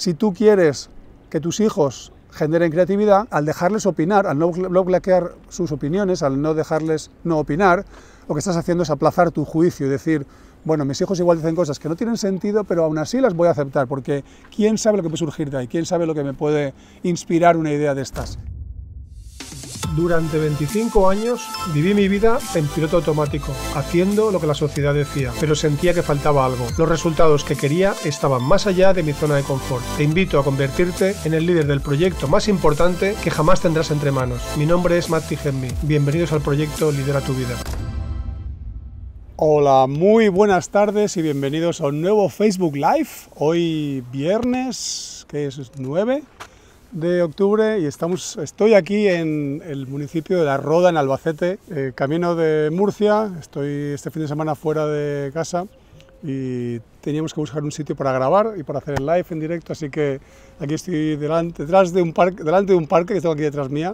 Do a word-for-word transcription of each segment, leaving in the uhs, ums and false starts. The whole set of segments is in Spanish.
Si tú quieres que tus hijos generen creatividad, al dejarles opinar, al no bloquear sus opiniones, al no dejarles no opinar, lo que estás haciendo es aplazar tu juicio y decir, bueno, mis hijos igual dicen cosas que no tienen sentido, pero aún así las voy a aceptar, porque quién sabe lo que puede surgir de ahí, quién sabe lo que me puede inspirar una idea de estas. Durante veinticinco años viví mi vida en piloto automático, haciendo lo que la sociedad decía, pero sentía que faltaba algo. Los resultados que quería estaban más allá de mi zona de confort. Te invito a convertirte en el líder del proyecto más importante que jamás tendrás entre manos. Mi nombre es Matti Hemmi. Bienvenidos al proyecto Lidera Tu Vida. Hola, muy buenas tardes y bienvenidos a un nuevo Facebook Live. Hoy viernes, que es nueve de octubre, y estamos, estoy aquí en el municipio de La Roda, en Albacete, eh, camino de Murcia. Estoy este fin de semana fuera de casa y teníamos que buscar un sitio para grabar y para hacer el live en directo, así que aquí estoy delante, detrás de un parque, delante de un parque que está aquí detrás mía,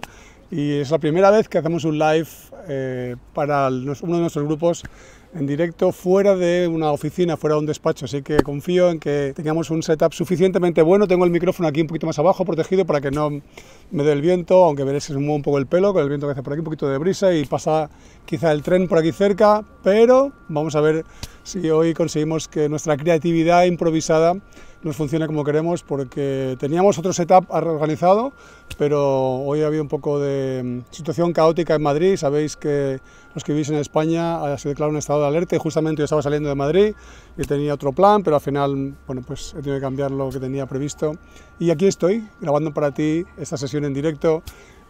y es la primera vez que hacemos un live eh, para el, uno de nuestros grupos en directo, fuera de una oficina, fuera de un despacho, así que confío en que tengamos un setup suficientemente bueno. Tengo el micrófono aquí un poquito más abajo, protegido, para que no me dé el viento, aunque veréis que se mueve un poco el pelo, con el viento que hace por aquí, un poquito de brisa, y pasa quizá el tren por aquí cerca, pero vamos a ver si hoy conseguimos que nuestra creatividad improvisada nos funcione como queremos, porque teníamos otro setup organizado, pero hoy ha habido un poco de situación caótica en Madrid. Sabéis que los que vivís en España se declaró un estado de alerta, y justamente yo estaba saliendo de Madrid y tenía otro plan, pero al final, bueno, pues he tenido que cambiar lo que tenía previsto. Y aquí estoy, grabando para ti esta sesión en directo,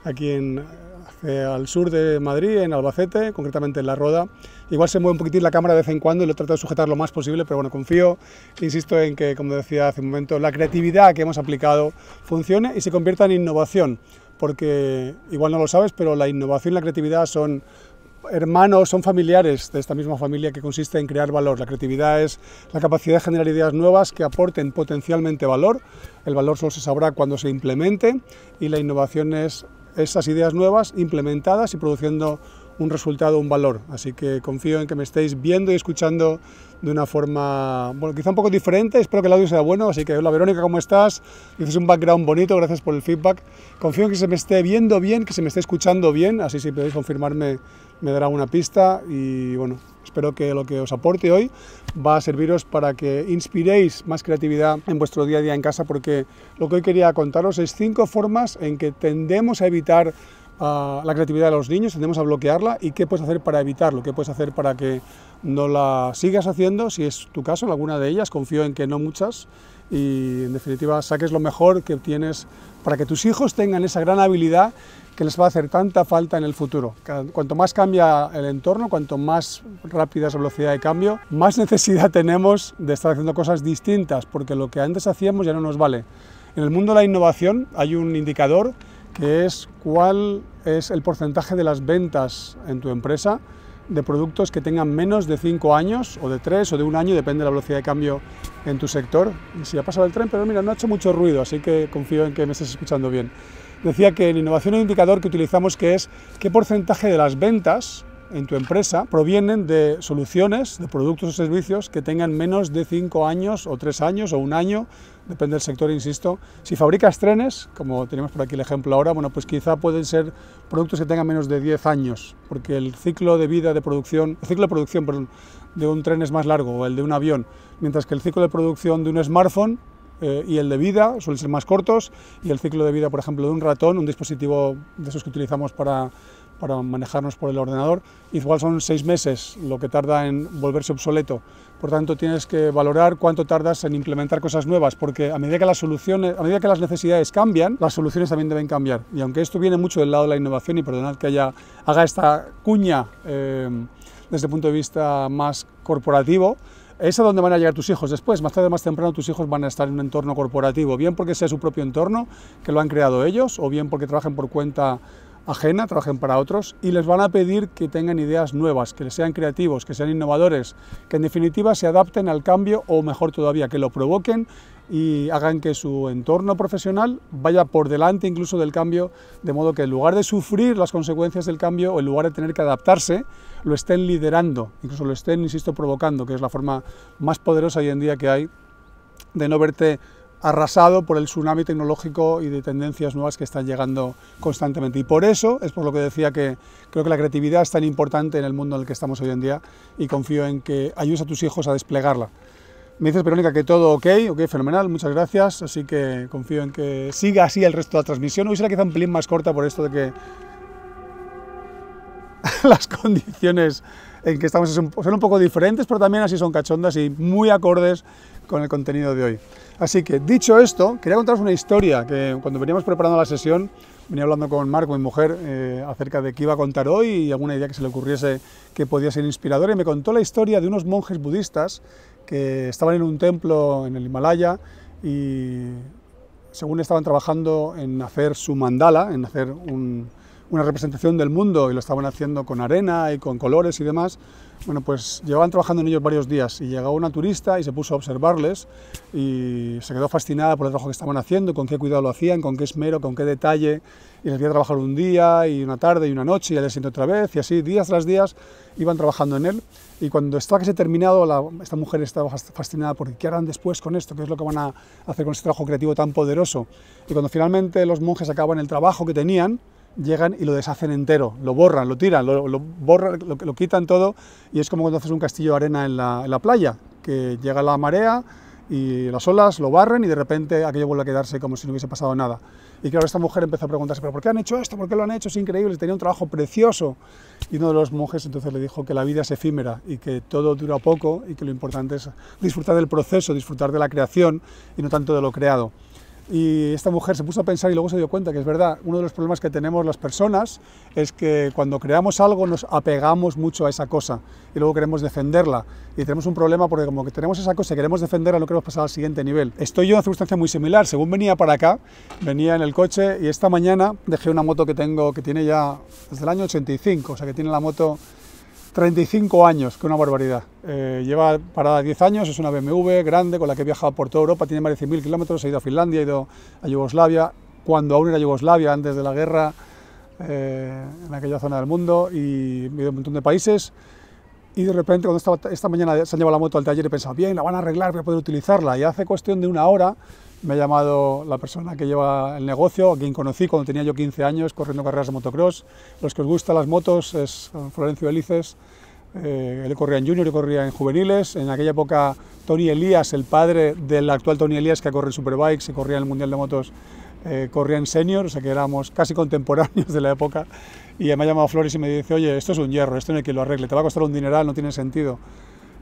aquí en, al sur de Madrid, en Albacete, concretamente en La Roda. Igual se mueve un poquitín la cámara de vez en cuando y lo trato de sujetar lo más posible, pero bueno, confío, insisto en que, como decía hace un momento, la creatividad que hemos aplicado funcione y se convierta en innovación, porque igual no lo sabes, pero la innovación y la creatividad son hermanos, son familiares de esta misma familia que consiste en crear valor. La creatividad es la capacidad de generar ideas nuevas que aporten potencialmente valor. El valor solo se sabrá cuando se implemente, y la innovación es esas ideas nuevas implementadas y produciendo un resultado, un valor. Así que confío en que me estéis viendo y escuchando de una forma, bueno, quizá un poco diferente. Espero que el audio sea bueno, así que hola Verónica, ¿cómo estás? Dices un background bonito, gracias por el feedback. Confío en que se me esté viendo bien, que se me esté escuchando bien, así si podéis confirmarme me dará una pista, y bueno, espero que lo que os aporte hoy va a serviros para que inspiréis más creatividad en vuestro día a día en casa, porque lo que hoy quería contaros es cinco formas en que tendemos a evitar Uh, la creatividad de los niños, tendemos a bloquearla, y qué puedes hacer para evitarlo, qué puedes hacer para que no la sigas haciendo, si es tu caso, en alguna de ellas, confío en que no muchas, y en definitiva saques lo mejor que tienes para que tus hijos tengan esa gran habilidad que les va a hacer tanta falta en el futuro. Cuanto más cambia el entorno, cuanto más rápida es la velocidad de cambio, más necesidad tenemos de estar haciendo cosas distintas, porque lo que antes hacíamos ya no nos vale. En el mundo de la innovación hay un indicador que es cuál es el porcentaje de las ventas en tu empresa de productos que tengan menos de cinco años, o de tres, o de un año, depende de la velocidad de cambio en tu sector. Y si ha pasado el tren, pero mira, no ha hecho mucho ruido, así que confío en que me estés escuchando bien. Decía que en innovación hay un indicador que utilizamos, que es qué porcentaje de las ventas en tu empresa provienen de soluciones, de productos o servicios que tengan menos de cinco años, o tres años, o un año, depende del sector, insisto. Si fabricas trenes, como tenemos por aquí el ejemplo ahora, bueno, pues quizá pueden ser productos que tengan menos de diez años, porque el ciclo de vida de producción, el ciclo de producción, perdón, de un tren es más largo, o el de un avión, mientras que el ciclo de producción de un smartphone Eh, y el de vida suelen ser más cortos, y el ciclo de vida, por ejemplo, de un ratón, un dispositivo de esos que utilizamos para, para manejarnos por el ordenador, igual son seis meses lo que tarda en volverse obsoleto. Por tanto, tienes que valorar cuánto tardas en implementar cosas nuevas, porque a medida que las soluciones, a medida que las necesidades cambian, las soluciones también deben cambiar. Y aunque esto viene mucho del lado de la innovación, y perdonad que haya, haga esta cuña eh, desde el punto de vista más corporativo, es a donde van a llegar tus hijos después. Más tarde o más temprano tus hijos van a estar en un entorno corporativo, bien porque sea su propio entorno, que lo han creado ellos, o bien porque trabajen por cuenta ajena, trabajen para otros, y les van a pedir que tengan ideas nuevas, que sean creativos, que sean innovadores, que en definitiva se adapten al cambio, o mejor todavía, que lo provoquen y hagan que su entorno profesional vaya por delante incluso del cambio, de modo que en lugar de sufrir las consecuencias del cambio, o en lugar de tener que adaptarse, lo estén liderando, incluso lo estén, insisto, provocando, que es la forma más poderosa hoy en día que hay de no verte arrasado por el tsunami tecnológico y de tendencias nuevas que están llegando constantemente. Y por eso es por lo que decía que creo que la creatividad es tan importante en el mundo en el que estamos hoy en día y confío en que ayudes a tus hijos a desplegarla. Me dices, Verónica, que todo ok, ok, fenomenal, muchas gracias, así que confío en que siga así el resto de la transmisión. Hoy será quizá un pelín más corta por esto de que las condiciones en que estamos son un poco diferentes, pero también así son cachondas y muy acordes con el contenido de hoy. Así que, dicho esto, quería contaros una historia que cuando veníamos preparando la sesión, venía hablando con Mark, mi mujer, eh, acerca de qué iba a contar hoy y alguna idea que se le ocurriese que podía ser inspiradora, y me contó la historia de unos monjes budistas que estaban en un templo en el Himalaya y según estaban trabajando en hacer su mandala, en hacer un, una representación del mundo, y lo estaban haciendo con arena y con colores y demás. Bueno, pues llevaban trabajando en ellos varios días y llegó una turista y se puso a observarles y se quedó fascinada por el trabajo que estaban haciendo, con qué cuidado lo hacían, con qué esmero, con qué detalle, y les veía trabajar un día y una tarde y una noche y al día siguiente otra vez, y así días tras días iban trabajando en él. Y cuando estaba casi terminado, la, esta mujer estaba fascinada por qué harán después con esto, qué es lo que van a hacer con este trabajo creativo tan poderoso. Y cuando finalmente los monjes acaban el trabajo que tenían, llegan y lo deshacen entero, lo borran, lo tiran, lo, lo, borran, lo, lo quitan todo, y es como cuando haces un castillo de arena en la, en la playa, que llega la marea y las olas lo barren y de repente aquello vuelve a quedarse como si no hubiese pasado nada. Y claro, esta mujer empezó a preguntarse, ¿pero por qué han hecho esto? ¿Por qué lo han hecho? Es increíble, tenía un trabajo precioso. Y uno de los monjes entonces le dijo que la vida es efímera y que todo dura poco y que lo importante es disfrutar del proceso, disfrutar de la creación y no tanto de lo creado. Y esta mujer se puso a pensar y luego se dio cuenta que es verdad, uno de los problemas que tenemos las personas es que cuando creamos algo nos apegamos mucho a esa cosa y luego queremos defenderla y tenemos un problema porque como que tenemos esa cosa y queremos defenderla, no queremos pasar al siguiente nivel. Estoy yo en una circunstancia muy similar. Según venía para acá, venía en el coche y esta mañana dejé una moto que tengo, que tiene ya desde el año ochenta y cinco, o sea que tiene la moto treinta y cinco años, que es una barbaridad. Eh, lleva parada diez años, es una B M W grande con la que he viajado por toda Europa, tiene más de cien mil kilómetros, he ido a Finlandia, he ido a Yugoslavia, cuando aún era Yugoslavia, antes de la guerra, eh, en aquella zona del mundo, y he ido a un montón de países. Y de repente, cuando estaba, esta mañana se han llevado la moto al taller y he pensado, bien, la van a arreglar, voy a poder utilizarla. Y hace cuestión de una hora me ha llamado la persona que lleva el negocio, a quien conocí cuando tenía yo quince años corriendo carreras de motocross. Los que os gustan las motos es Florencio Elices, eh, él corría en junior, yo corría en juveniles. En aquella época Tony Elias, el padre del actual Tony Elias que corre en superbikes y corría en el mundial de motos, eh, corría en senior, o sea que éramos casi contemporáneos de la época. Y me ha llamado Flores y me dice, oye, esto es un hierro, esto no hay quien lo arregle, te va a costar un dineral, no tiene sentido.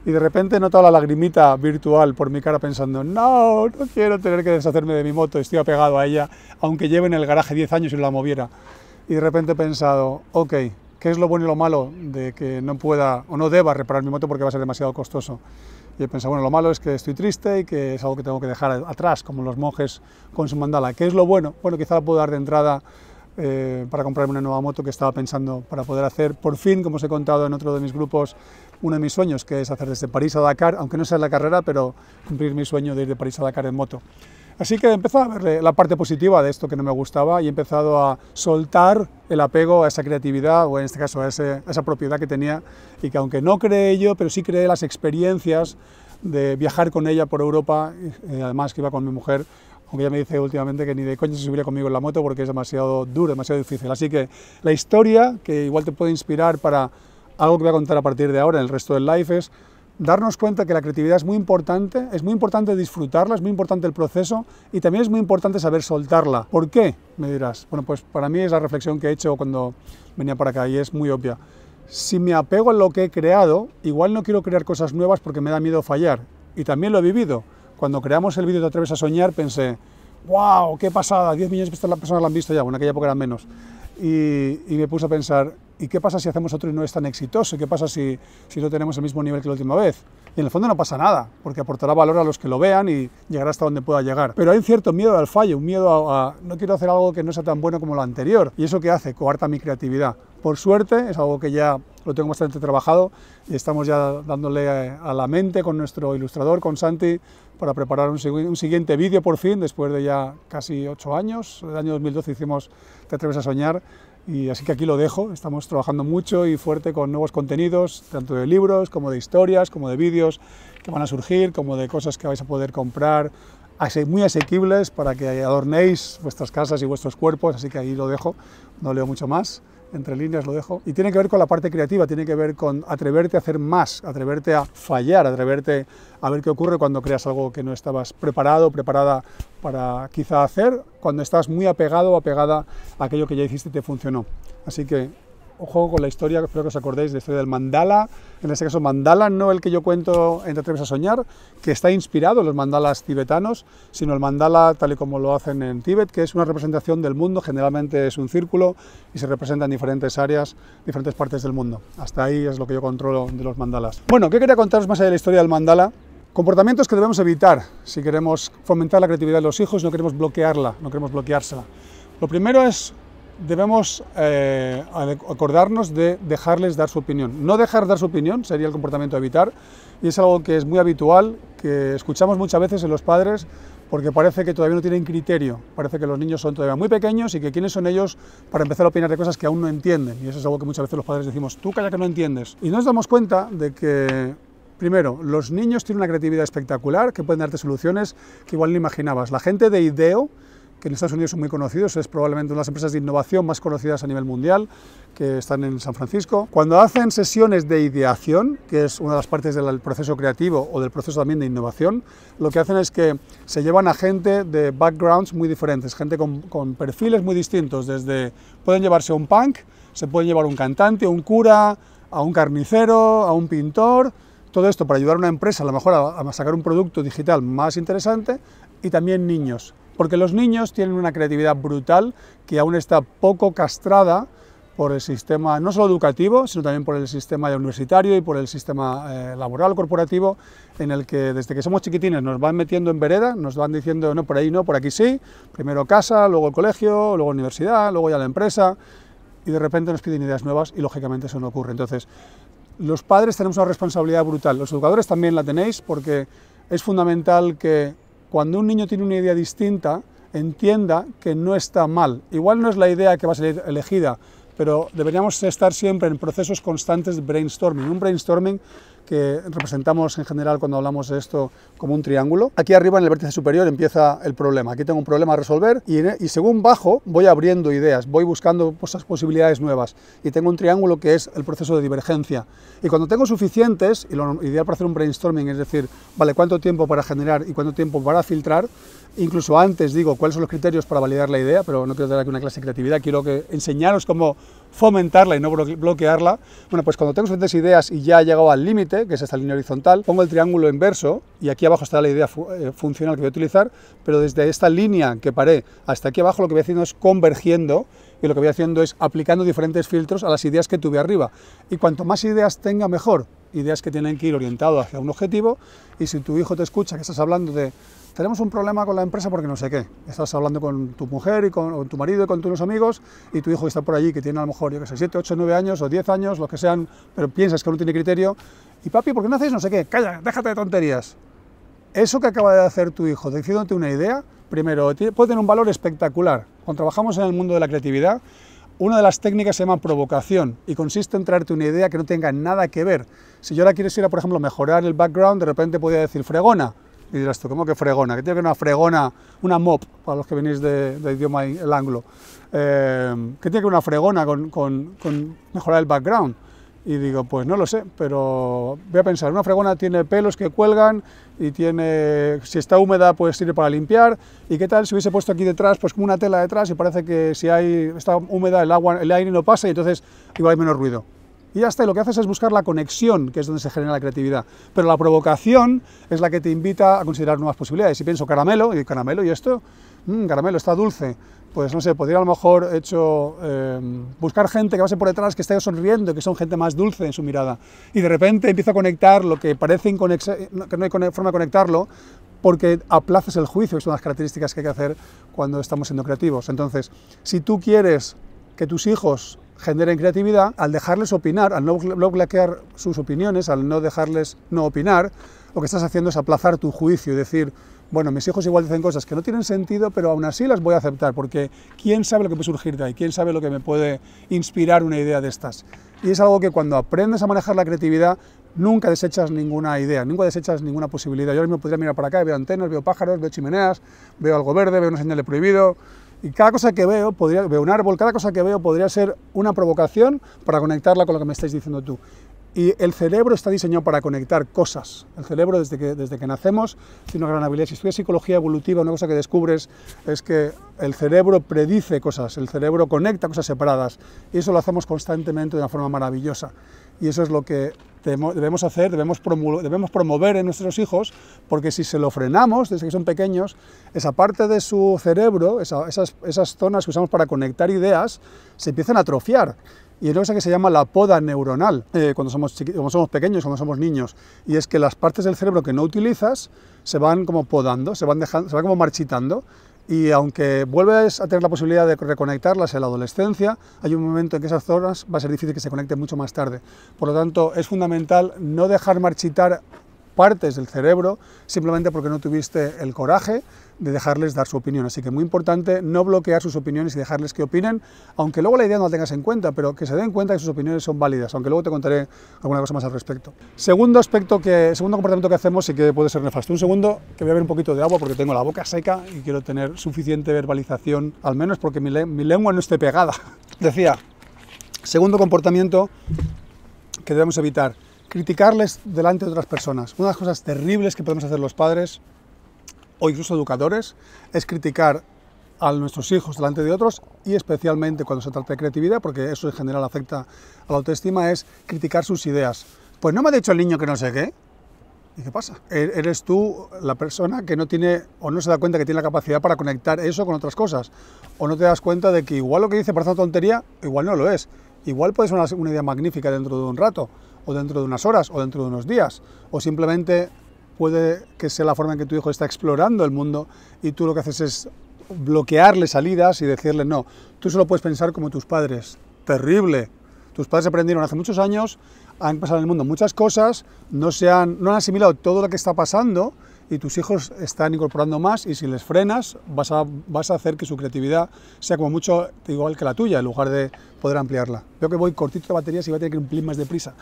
Y de repente he notado la lagrimita virtual por mi cara pensando, no, no quiero tener que deshacerme de mi moto, estoy apegado a ella, aunque lleve en el garaje diez años y no la moviera. Y de repente he pensado, ok, ¿qué es lo bueno y lo malo de que no pueda o no deba reparar mi moto porque va a ser demasiado costoso? Y he pensado, bueno, lo malo es que estoy triste y que es algo que tengo que dejar atrás, como los monjes con su mandala. ¿Qué es lo bueno? Bueno, quizá la puedo dar de entrada eh, para comprarme una nueva moto que estaba pensando para poder hacer, por fin, como os he contado en otro de mis grupos, uno de mis sueños, que es hacer desde París a Dakar, aunque no sea la carrera, pero cumplir mi sueño de ir de París a Dakar en moto. Así que he empezado a ver la parte positiva de esto que no me gustaba y he empezado a soltar el apego a esa creatividad, o en este caso a, ese, a esa propiedad que tenía, y que aunque no creé ello, pero sí creé las experiencias de viajar con ella por Europa, y además que iba con mi mujer, aunque ella me dice últimamente que ni de coño se subiría conmigo en la moto porque es demasiado duro, demasiado difícil. Así que la historia, que igual te puede inspirar para algo que voy a contar a partir de ahora en el resto del live, es darnos cuenta que la creatividad es muy importante, es muy importante disfrutarla, es muy importante el proceso y también es muy importante saber soltarla. ¿Por qué? Me dirás. Bueno, pues para mí es la reflexión que he hecho cuando venía para acá y es muy obvia. Si me apego a lo que he creado, igual no quiero crear cosas nuevas porque me da miedo fallar. Y también lo he vivido. Cuando creamos el vídeo Te atreves a soñar, pensé, wow, qué pasada, diez millones de personas lo han visto ya, bueno, en aquella época eran menos. Y, y me puse a pensar, ¿y qué pasa si hacemos otro y no es tan exitoso? ¿Qué pasa si, si no tenemos el mismo nivel que la última vez? Y en el fondo no pasa nada, porque aportará valor a los que lo vean y llegará hasta donde pueda llegar. Pero hay un cierto miedo al fallo, un miedo a, a no quiero hacer algo que no sea tan bueno como lo anterior. ¿Y eso qué hace? Coarta mi creatividad. Por suerte, es algo que ya lo tengo bastante trabajado y estamos ya dándole a, a la mente con nuestro ilustrador, con Santi, para preparar un, un siguiente vídeo por fin, después de ya casi ocho años. El año dos mil doce hicimos Te atreves a soñar, y así que aquí lo dejo. Estamos trabajando mucho y fuerte con nuevos contenidos, tanto de libros, como de historias, como de vídeos que van a surgir, como de cosas que vais a poder comprar muy asequibles para que adornéis vuestras casas y vuestros cuerpos, así que ahí lo dejo, no leo mucho más, entre líneas lo dejo. Y tiene que ver con la parte creativa, tiene que ver con atreverte a hacer más, atreverte a fallar, atreverte a ver qué ocurre cuando creas algo que no estabas preparado, preparada para quizá hacer, cuando estás muy apegado o apegada a aquello que ya hiciste y te funcionó. Así que ojo con la historia, espero que os acordéis de la historia del mandala, en este caso mandala, no el que yo cuento en Te atreves a soñar, que está inspirado en los mandalas tibetanos, sino el mandala tal y como lo hacen en Tíbet, que es una representación del mundo, generalmente es un círculo y se representan diferentes áreas, diferentes partes del mundo. Hasta ahí es lo que yo controlo de los mandalas. Bueno, ¿qué quería contaros más allá de la historia del mandala? Comportamientos que debemos evitar si queremos fomentar la creatividad de los hijos, no queremos bloquearla, no queremos bloqueársela. Lo primero es debemos eh, acordarnos de dejarles dar su opinión. No dejar dar su opinión sería el comportamiento a evitar, y es algo que es muy habitual, que escuchamos muchas veces en los padres, porque parece que todavía no tienen criterio, parece que los niños son todavía muy pequeños y que quiénes son ellos para empezar a opinar de cosas que aún no entienden, y eso es algo que muchas veces los padres decimos, tú calla que no entiendes. Y nos damos cuenta de que, primero, los niños tienen una creatividad espectacular, que pueden darte soluciones que igual no imaginabas. La gente de IDEO, que en Estados Unidos son muy conocidos, es probablemente una de las empresas de innovación más conocidas a nivel mundial, que están en San Francisco. Cuando hacen sesiones de ideación, que es una de las partes del proceso creativo o del proceso también de innovación, lo que hacen es que se llevan a gente de backgrounds muy diferentes, gente con, con perfiles muy distintos, desde pueden llevarse un punk, se pueden llevar un cantante, un cura, a un carnicero, a un pintor, todo esto para ayudar a una empresa a lo mejor a, a sacar un producto digital más interesante, y también niños. Porque los niños tienen una creatividad brutal que aún está poco castrada por el sistema, no solo educativo, sino también por el sistema universitario y por el sistema eh, laboral corporativo, en el que desde que somos chiquitines nos van metiendo en vereda, nos van diciendo no, por ahí no, por aquí sí, primero casa, luego el colegio, luego la universidad, luego ya la empresa, y de repente nos piden ideas nuevas y lógicamente eso no ocurre. Entonces, los padres tenemos una responsabilidad brutal, los educadores también la tenéis, porque es fundamental que cuando un niño tiene una idea distinta, entienda que no está mal. Igual no es la idea que va a ser elegida, pero deberíamos estar siempre en procesos constantes de brainstorming. Un brainstorming que representamos en general cuando hablamos de esto como un triángulo. Aquí arriba en el vértice superior empieza el problema. Aquí tengo un problema a resolver y, y según bajo voy abriendo ideas, voy buscando esas posibilidades nuevas. Y tengo un triángulo que es el proceso de divergencia. Y cuando tengo suficientes, y lo ideal para hacer un brainstorming es decir, vale, ¿cuánto tiempo para generar y cuánto tiempo para filtrar? Incluso antes digo cuáles son los criterios para validar la idea, pero no quiero dar aquí una clase de creatividad, quiero que enseñaros cómo fomentarla y no bloquearla. Bueno, pues cuando tengo suficientes ideas y ya he llegado al límite, que es esta línea horizontal, pongo el triángulo inverso y aquí abajo está la idea fu eh, funcional que voy a utilizar, pero desde esta línea que paré hasta aquí abajo lo que voy haciendo es convergiendo, y lo que voy haciendo es aplicando diferentes filtros a las ideas que tuve arriba. Y cuanto más ideas tenga, mejor. Ideas que tienen que ir orientadas hacia un objetivo, y si tu hijo te escucha que estás hablando de tenemos un problema con la empresa porque no sé qué, estás hablando con tu mujer y con, con tu marido y con tus amigos, y tu hijo está por allí que tiene a lo mejor, yo que sé, siete, ocho, nueve años o diez años, los que sean, pero piensas que no tiene criterio, y papi, ¿por qué no hacéis no sé qué? Calla, déjate de tonterías. Eso que acaba de hacer tu hijo, diciéndote una idea, primero, puede tener un valor espectacular. Cuando trabajamos en el mundo de la creatividad, una de las técnicas se llama provocación y consiste en traerte una idea que no tenga nada que ver. Si yo ahora quisiera, por ejemplo, mejorar el background, de repente podría decir fregona. Y dirás tú, ¿cómo que fregona? ¿Qué tiene que ver una fregona, una mop, para los que venís de, de idioma el anglo? Eh, ¿Qué tiene que ver una fregona con, con, con mejorar el background? Y digo, pues no lo sé, pero voy a pensar, una fregona tiene pelos que cuelgan y tiene, si está húmeda pues sirve para limpiar, y qué tal si hubiese puesto aquí detrás pues como una tela detrás, y parece que si hay, está húmeda el agua, el aire no pasa y entonces igual hay menos ruido. Y ya está, y lo que haces es buscar la conexión, que es donde se genera la creatividad. Pero la provocación es la que te invita a considerar nuevas posibilidades. Si pienso caramelo, y caramelo, y esto, mmm, caramelo está dulce, pues no sé, podría a lo mejor hecho, eh, buscar gente que pase por detrás, que esté sonriendo, que son gente más dulce en su mirada. Y de repente empieza a conectar lo que parece que no hay forma de conectarlo, porque aplazas el juicio, que son las características que hay que hacer cuando estamos siendo creativos. Entonces, si tú quieres que tus hijos generen creatividad, al dejarles opinar, al no bloquear sus opiniones, al no dejarles no opinar, lo que estás haciendo es aplazar tu juicio y decir, bueno, mis hijos igual dicen cosas que no tienen sentido, pero aún así las voy a aceptar, porque quién sabe lo que puede surgir de ahí, quién sabe lo que me puede inspirar una idea de estas. Y es algo que cuando aprendes a manejar la creatividad nunca desechas ninguna idea, nunca desechas ninguna posibilidad. Yo ahora mismo podría mirar para acá y veo antenas, veo pájaros, veo chimeneas, veo algo verde, veo una señal de prohibido, y cada cosa que veo, podría, veo un árbol, cada cosa que veo podría ser una provocación para conectarla con lo que me estáis diciendo tú. Y el cerebro está diseñado para conectar cosas. El cerebro, desde que, desde que nacemos, tiene una gran habilidad. Si estudias psicología evolutiva, una cosa que descubres es que el cerebro predice cosas, el cerebro conecta cosas separadas, y eso lo hacemos constantemente de una forma maravillosa. Y eso es lo que debemos hacer, debemos promover en nuestros hijos, porque si se lo frenamos desde que son pequeños, esa parte de su cerebro, esa, esas, esas zonas que usamos para conectar ideas, se empiezan a atrofiar. Y es una cosa que se llama la poda neuronal, eh, cuando, somos cuando somos pequeños, cuando somos niños, y es que las partes del cerebro que no utilizas se van como podando, se van, dejando, se van como marchitando, y aunque vuelves a tener la posibilidad de reconectarlas en la adolescencia, hay un momento en que esas zonas va a ser difícil que se conecten mucho más tarde. Por lo tanto, es fundamental no dejar marchitar partes del cerebro simplemente porque no tuviste el coraje de dejarles dar su opinión. Así que muy importante no bloquear sus opiniones y dejarles que opinen, aunque luego la idea no la tengas en cuenta, pero que se den cuenta que sus opiniones son válidas, aunque luego te contaré alguna cosa más al respecto. Segundo aspecto que, segundo comportamiento que hacemos y que puede ser nefasto. Un segundo, que voy a beber un poquito de agua porque tengo la boca seca y quiero tener suficiente verbalización, al menos porque mi, mi lengua no esté pegada. Decía, segundo comportamiento que debemos evitar: criticarles delante de otras personas. Una de las cosas terribles que podemos hacer los padres o incluso educadores es criticar a nuestros hijos delante de otros, y especialmente cuando se trata de creatividad, porque eso en general afecta a la autoestima, es criticar sus ideas. Pues no me ha dicho el niño que no sé qué. ¿Y qué pasa? Eres tú la persona que no tiene o no se da cuenta que tiene la capacidad para conectar eso con otras cosas, o no te das cuenta de que igual lo que dice parece una tontería, igual no lo es. Igual puede ser una, una idea magnífica dentro de un rato, o dentro de unas horas, o dentro de unos días, o simplemente puede que sea la forma en que tu hijo está explorando el mundo y tú lo que haces es bloquearle salidas y decirle no. Tú solo puedes pensar como tus padres. ¡Terrible! Tus padres aprendieron hace muchos años, han pasado en el mundo muchas cosas, no, se han, no han asimilado todo lo que está pasando, y tus hijos están incorporando más, y si les frenas vas a, vas a hacer que su creatividad sea como mucho igual que la tuya, en lugar de poder ampliarla. Veo que voy cortito de baterías y voy a tener que ir un pelín más deprisa.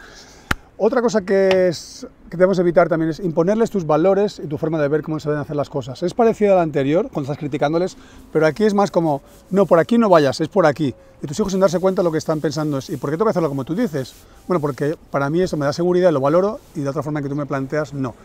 Otra cosa que, es, que debemos evitar también es imponerles tus valores y tu forma de ver cómo se deben hacer las cosas. Es parecida a la anterior, cuando estás criticándoles, pero aquí es más como, no, por aquí no vayas, es por aquí. Y tus hijos, sin darse cuenta, lo que están pensando es, ¿y por qué tengo que hacerlo como tú dices? Bueno, porque para mí esto me da seguridad, lo valoro, y de otra forma que tú me planteas, no.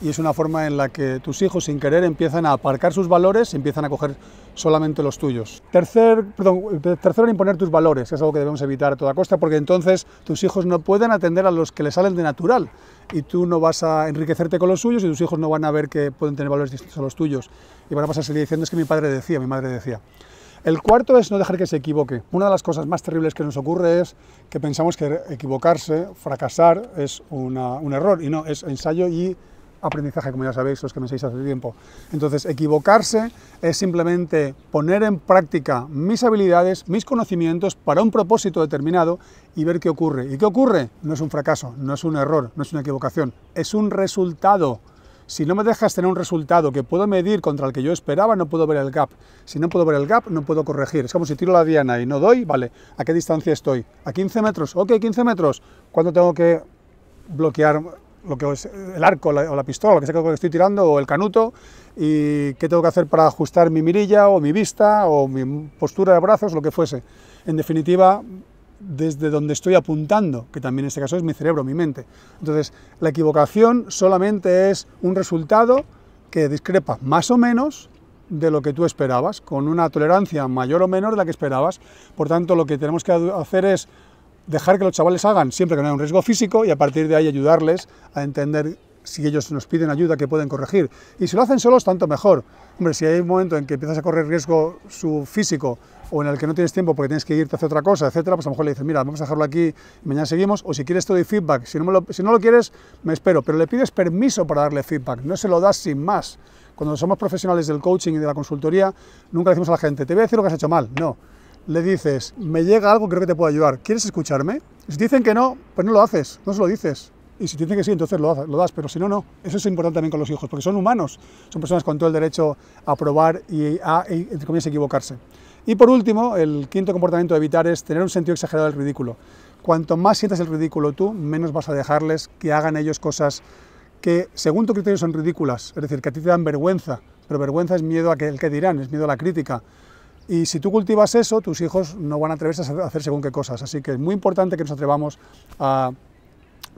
Y es una forma en la que tus hijos, sin querer, empiezan a aparcar sus valores y empiezan a coger solamente los tuyos. Tercer, perdón, tercero, imponer tus valores, que es algo que debemos evitar a toda costa, porque entonces tus hijos no pueden atender a los que les salen de natural, y tú no vas a enriquecerte con los suyos, y tus hijos no van a ver que pueden tener valores distintos a los tuyos, y van a pasarse el día diciendo, es que mi padre decía, mi madre decía. El cuarto es no dejar que se equivoque. Una de las cosas más terribles que nos ocurre es que pensamos que equivocarse, fracasar, es una, un error, y no, es ensayo y aprendizaje, como ya sabéis los que me seguís hace tiempo. Entonces, equivocarse es simplemente poner en práctica mis habilidades, mis conocimientos para un propósito determinado y ver qué ocurre. ¿Y qué ocurre? No es un fracaso, no es un error, no es una equivocación, es un resultado. Si no me dejas tener un resultado que puedo medir contra el que yo esperaba, no puedo ver el gap. Si no puedo ver el gap, no puedo corregir. Es como si tiro la diana y no doy, vale, ¿a qué distancia estoy? ¿A quince metros? Ok, quince metros. ¿Cuándo tengo que bloquear lo que es el arco la, o la pistola, lo que sea que estoy tirando, o el canuto, y qué tengo que hacer para ajustar mi mirilla o mi vista o mi postura de brazos, lo que fuese? En definitiva, desde donde estoy apuntando, que también en este caso es mi cerebro, mi mente. Entonces, la equivocación solamente es un resultado que discrepa más o menos de lo que tú esperabas, con una tolerancia mayor o menor de la que esperabas. Por tanto, lo que tenemos que hacer es dejar que los chavales hagan, siempre que no haya un riesgo físico, y a partir de ahí ayudarles a entender si ellos nos piden ayuda, que pueden corregir. Y si lo hacen solos, tanto mejor. Hombre, si hay un momento en que empiezas a correr riesgo su físico, o en el que no tienes tiempo porque tienes que irte a hacer otra cosa, etcétera, pues a lo mejor le dices, mira, vamos a dejarlo aquí y mañana seguimos, o si quieres te doy feedback, si no, me lo, si no lo quieres, me espero, pero le pides permiso para darle feedback, no se lo das sin más. Cuando somos profesionales del coaching y de la consultoría, nunca le decimos a la gente, te voy a decir lo que has hecho mal, no. Le dices, me llega algo, creo que te puedo ayudar, ¿quieres escucharme? Si te dicen que no, pues no lo haces, no se lo dices. Y si te dicen que sí, entonces lo, lo das, pero si no, no. Eso es importante también con los hijos, porque son humanos, son personas con todo el derecho a probar y a, entre comillas, equivocarse. Y por último, el quinto comportamiento a evitar es tener un sentido exagerado del ridículo. Cuanto más sientas el ridículo tú, menos vas a dejarles que hagan ellos cosas que, según tu criterio, son ridículas. Es decir, que a ti te dan vergüenza, pero vergüenza es miedo a que el que dirán, es miedo a la crítica. Y si tú cultivas eso, tus hijos no van a atreverse a hacer según qué cosas. Así que es muy importante que nos atrevamos a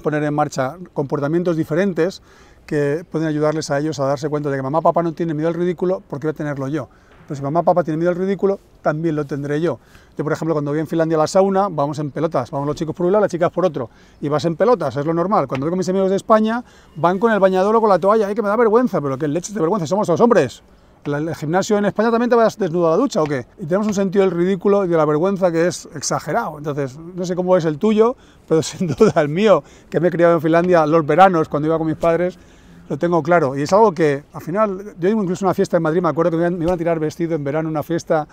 poner en marcha comportamientos diferentes que pueden ayudarles a ellos a darse cuenta de que mamá o papá no tiene miedo al ridículo, porque voy a tenerlo yo. Pero si mamá o papá tiene miedo al ridículo, también lo tendré yo. Yo, por ejemplo, cuando voy en Finlandia a la sauna, vamos en pelotas. Vamos los chicos por un lado, las chicas por otro. Y vas en pelotas, es lo normal. Cuando voy con mis amigos de España, van con el bañador o con la toalla. ¡Ay, que me da vergüenza! Pero que leche de vergüenza, somos los hombres. ¿El gimnasio en España también te vas desnudo a la ducha o qué? Y tenemos un sentido del ridículo y de la vergüenza que es exagerado. Entonces, no sé cómo es el tuyo, pero sin duda el mío, que me he criado en Finlandia los veranos cuando iba con mis padres, lo tengo claro. Y es algo que, al final, yo incluso en una fiesta en Madrid, me acuerdo que me iban a tirar vestido en verano en una fiesta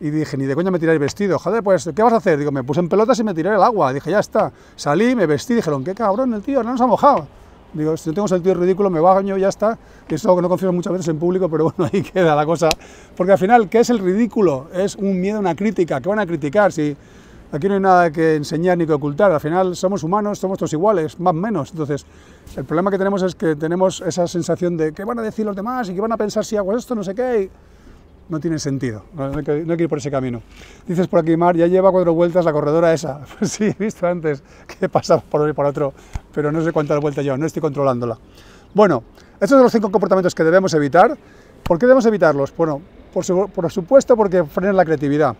y dije, ni de coña me tiráis vestido. Joder, pues, ¿qué vas a hacer? Digo, me puse en pelotas y me tiré al agua. Dije, ya está. Salí, me vestí, dijeron, qué cabrón el tío, no nos ha mojado. Digo, si no tengo sentido ridículo, me baño y ya está. Y eso es algo que no confieso muchas veces en público, pero bueno, ahí queda la cosa. Porque al final, ¿qué es el ridículo? Es un miedo a una crítica. ¿Qué van a criticar? Si aquí no hay nada que enseñar ni que ocultar. Al final, somos humanos, somos todos iguales, más o menos. Entonces, el problema que tenemos es que tenemos esa sensación de ¿qué van a decir los demás? ¿Y qué van a pensar si hago esto? No sé qué. Y no tiene sentido. No hay que, no hay que ir por ese camino. Dices por aquí, Mar, ya lleva cuatro vueltas la corredora esa. Pues sí, he visto antes que pasaba por uno y por otro, pero no sé cuántas vueltas lleva, no estoy controlándola. Bueno, estos son los cinco comportamientos que debemos evitar. ¿Por qué debemos evitarlos? Bueno, por, su, por supuesto porque frenan la creatividad,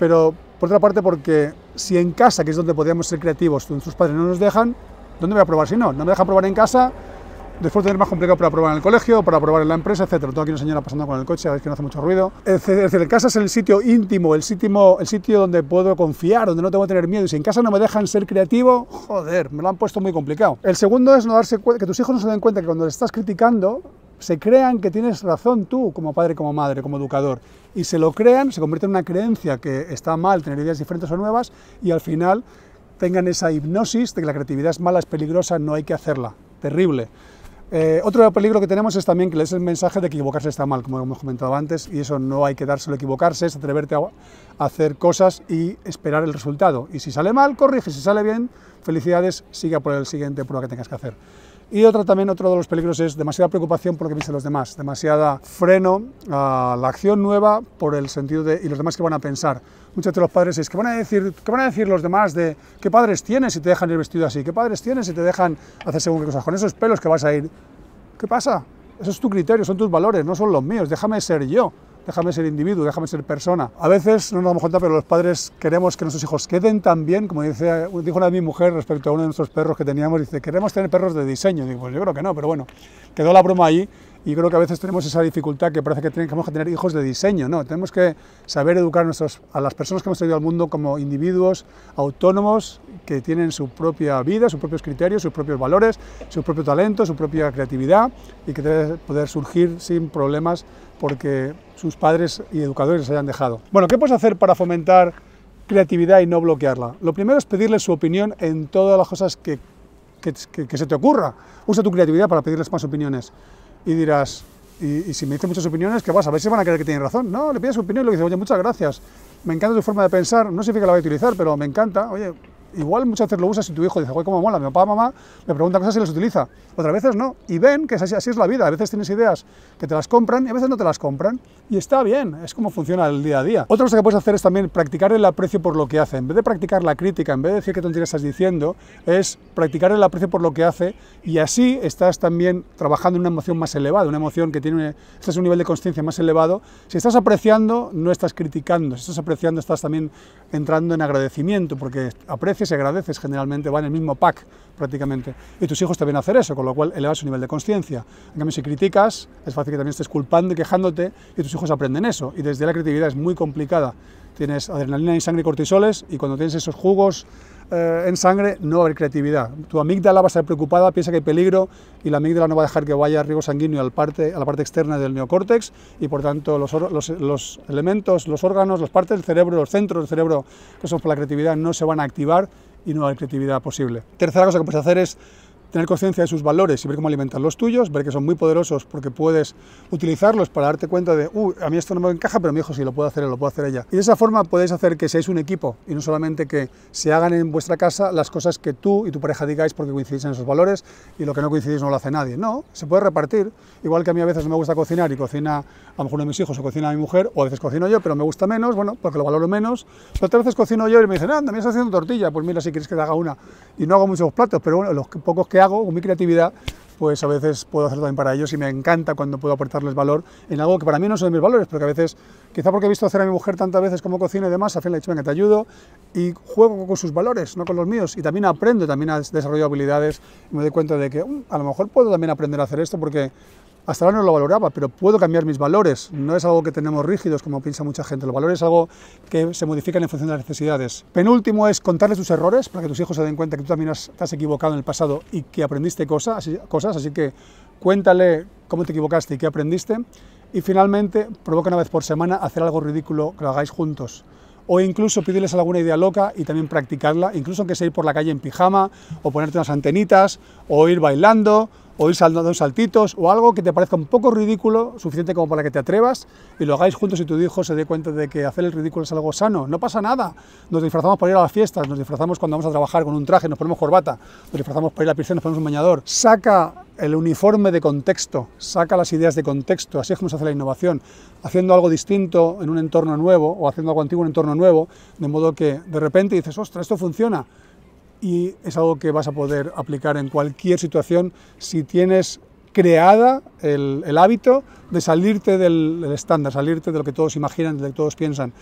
pero por otra parte porque si en casa, que es donde podríamos ser creativos, nuestros padres no nos dejan, ¿dónde voy a probar si no? No me dejan probar en casa, después tener más complicado para probar en el colegio, para probar en la empresa, etcétera. Tengo aquí una señora pasando con el coche, a ver que no hace mucho ruido. Es decir, en casa es el sitio íntimo, el sitio, el sitio donde puedo confiar, donde no tengo que tener miedo. Y si en casa no me dejan ser creativo, joder, me lo han puesto muy complicado. El segundo es no darse cuenta, que tus hijos no se den cuenta que cuando les estás criticando, se crean que tienes razón tú, como padre, como madre, como educador. Y se lo crean, se convierte en una creencia que está mal tener ideas diferentes o nuevas, y al final tengan esa hipnosis de que la creatividad es mala, es peligrosa, no hay que hacerla. Terrible. Eh, otro peligro que tenemos es también que les el mensaje de que equivocarse está mal, como hemos comentado antes, y eso no hay que dárselo a equivocarse, es atreverte a hacer cosas y esperar el resultado. Y si sale mal, corrige, si sale bien, felicidades, siga por el siguiente prueba que tengas que hacer. Y otro, también otro de los peligros es demasiada preocupación por lo que piensan los demás, demasiada freno a la acción nueva por el sentido de, y los demás que van a pensar. Muchos de los padres es, ¿qué van a decir, qué van a decir los demás de qué padres tienes si te dejan ir vestido así? ¿Qué padres tienes si te dejan hacer según qué cosas? Con esos pelos que vas a ir, ¿qué pasa? Eso es tu criterio, son tus valores, no son los míos, déjame ser yo. Déjame ser individuo, déjame ser persona. A veces no nos damos cuenta, pero los padres queremos que nuestros hijos queden tan bien, como dice, dijo una de mi mujer respecto a uno de nuestros perros que teníamos, dice, queremos tener perros de diseño. Digo, pues yo creo que no, pero bueno, quedó la broma ahí. Y creo que a veces tenemos esa dificultad que parece que tenemos que tener hijos de diseño, ¿no? Tenemos que saber educar a, nuestros, a las personas que hemos traído al mundo como individuos autónomos que tienen su propia vida, sus propios criterios, sus propios valores, su propio talento, su propia creatividad y que debe poder surgir sin problemas porque sus padres y educadores les hayan dejado. Bueno, ¿qué puedes hacer para fomentar creatividad y no bloquearla? Lo primero es pedirles su opinión en todas las cosas que, que, que, que se te ocurra. Usa tu creatividad para pedirles más opiniones. Y dirás, y, y si me dicen muchas opiniones, ¿qué pasa? A ver si van a creer que tienen razón. No, le pides su opinión y le dices, oye, muchas gracias, me encanta tu forma de pensar, no significa que la voy a utilizar, pero me encanta, oye, igual muchas veces lo usas y tu hijo dice, oye, cómo mola, mi papá, mamá, me pregunta cosas y las utiliza, otras veces no, y ven que es así, así es la vida, a veces tienes ideas que te las compran y a veces no te las compran, y está bien, es como funciona el día a día. Otra cosa que puedes hacer es también practicar el aprecio por lo que hace, en vez de practicar la crítica, en vez de decir qué tontería estás diciendo, es practicar el aprecio por lo que hace, y así estás también trabajando en una emoción más elevada, una emoción que tiene un, este es un nivel de consciencia más elevado, si estás apreciando, no estás criticando, si estás apreciando, estás también entrando en agradecimiento, porque aprecio y agradeces, generalmente va en el mismo pack prácticamente, y tus hijos te ven a hacer eso, con lo cual elevas su nivel de consciencia. En cambio, si criticas, es fácil que también estés culpando y quejándote, y tus hijos aprenden eso, y desde la creatividad es muy complicada. Tienes adrenalina en sangre y cortisoles, y cuando tienes esos jugos eh, en sangre, no va a haber creatividad. Tu amígdala va a estar preocupada, piensa que hay peligro, y la amígdala no va a dejar que vaya riego sanguíneo a la parte, a la parte externa del neocórtex, y por tanto los, los, los elementos, los órganos, las partes del cerebro, los centros del cerebro, que son por la creatividad, no se van a activar y no va a haber creatividad posible. Tercera cosa que puedes hacer es tener conciencia de sus valores y ver cómo alimentar los tuyos, ver que son muy poderosos porque puedes utilizarlos para darte cuenta de, uh, a mí esto no me encaja, pero mi hijo sí lo puede hacer, lo puede hacer ella. Y de esa forma podéis hacer que seáis un equipo y no solamente que se hagan en vuestra casa las cosas que tú y tu pareja digáis porque coincidís en esos valores y lo que no coincidís no lo hace nadie. No, se puede repartir. Igual que a mí a veces me gusta cocinar y cocina a lo mejor uno de mis hijos o cocina a mi mujer, o a veces cocino yo, pero me gusta menos, bueno, porque lo valoro menos. Pero otras veces cocino yo y me dicen, ah, también estás haciendo tortilla, pues mira, si quieres que te haga una. Y no hago muchos platos, pero bueno, los pocos que hago, con mi creatividad, pues a veces puedo hacerlo también para ellos y me encanta cuando puedo aportarles valor en algo que para mí no son mis valores, pero que a veces, quizá porque he visto hacer a mi mujer tantas veces como cocina y demás, al final le he dicho, venga, te ayudo y juego con sus valores, no con los míos, y también aprendo, también desarrollo habilidades y me doy cuenta de que um, a lo mejor puedo también aprender a hacer esto porque hasta ahora no lo valoraba, pero puedo cambiar mis valores, no es algo que tenemos rígidos como piensa mucha gente, los valores es algo que se modifican en función de las necesidades. Penúltimo es contarles tus errores para que tus hijos se den cuenta que tú también has, te has equivocado en el pasado y que aprendiste cosas, así, cosas, así que cuéntale cómo te equivocaste y qué aprendiste. Y finalmente, provoca una vez por semana hacer algo ridículo que lo hagáis juntos. O incluso pedirles alguna idea loca y también practicarla, incluso aunque sea ir por la calle en pijama, o ponerte unas antenitas, o ir bailando, o ir dando saltitos, o algo que te parezca un poco ridículo, suficiente como para que te atrevas, y lo hagáis juntos y tu hijo se dé cuenta de que hacer el ridículo es algo sano, no pasa nada. Nos disfrazamos para ir a las fiestas, nos disfrazamos cuando vamos a trabajar con un traje, nos ponemos corbata, nos disfrazamos para ir a la piscina, nos ponemos un bañador. Saca el uniforme de contexto, saca las ideas de contexto, así es como se hace la innovación, haciendo algo distinto en un entorno nuevo, o haciendo algo antiguo en un entorno nuevo, de modo que de repente dices, ostras, esto funciona, y es algo que vas a poder aplicar en cualquier situación si tienes creada el, el hábito de salirte del, del estándar, salirte de lo que todos imaginan, de lo que todos piensan.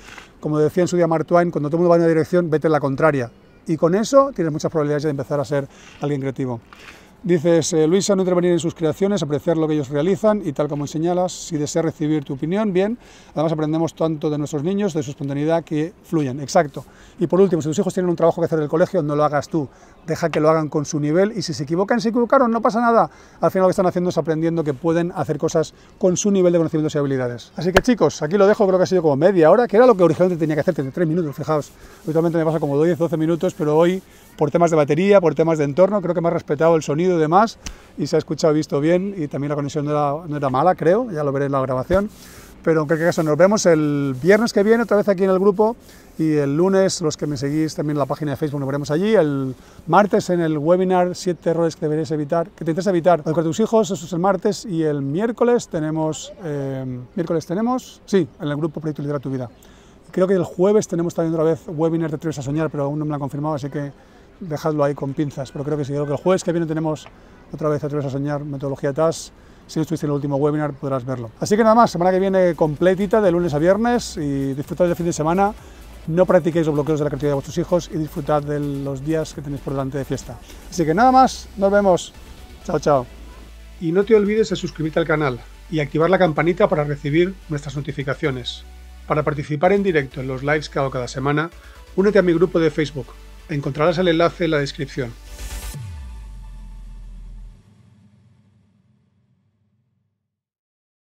Como decía en su día Mark Twain, cuando todo el mundo va en una dirección, vete en la contraria. Y con eso tienes muchas probabilidades de empezar a ser alguien creativo. Dices, eh, Luisa, no intervenir en sus creaciones, apreciar lo que ellos realizan y tal como señalas, si desea recibir tu opinión, bien. Además aprendemos tanto de nuestros niños, de su espontaneidad, que fluyen. Exacto. Y por último, si tus hijos tienen un trabajo que hacer en el colegio, no lo hagas tú. Deja que lo hagan con su nivel y si se equivocan, se equivocaron, no pasa nada. Al final lo que están haciendo es aprendiendo que pueden hacer cosas con su nivel de conocimientos y habilidades. Así que chicos, aquí lo dejo, creo que ha sido como media hora, que era lo que originalmente tenía que hacer, treinta y tres minutos, fijaos. Habitualmente me pasa como diez, doce minutos, pero hoy, por temas de batería, por temas de entorno, creo que me ha respetado el sonido y demás, y se ha escuchado, visto bien, y también la conexión no era, no era mala, creo, ya lo veré en la grabación, pero en cualquier caso nos vemos el viernes que viene, otra vez aquí en el grupo, y el lunes, los que me seguís también en la página de Facebook, nos veremos allí, el martes en el webinar, siete errores que deberías evitar, que te interesa evitar con tus hijos, eso es el martes, y el miércoles tenemos, eh, miércoles tenemos, sí, en el grupo Proyecto Lidera Tu Vida. Creo que el jueves tenemos también otra vez webinar de Te atreves a soñar, pero aún no me lo han confirmado, así que dejadlo ahí con pinzas, pero creo que sí, creo que el jueves que viene tenemos otra vez Te atreves a soñar, metodología T A S, si no estuviste en el último webinar podrás verlo. Así que nada más, semana que viene completita, de lunes a viernes, y disfrutad del fin de semana, no practiquéis los bloqueos de la creatividad de vuestros hijos y disfrutad de los días que tenéis por delante de fiesta. Así que nada más, nos vemos, chao chao. Y no te olvides de suscribirte al canal y activar la campanita para recibir nuestras notificaciones. Para participar en directo en los lives que hago cada semana, únete a mi grupo de Facebook. Encontrarás el enlace en la descripción.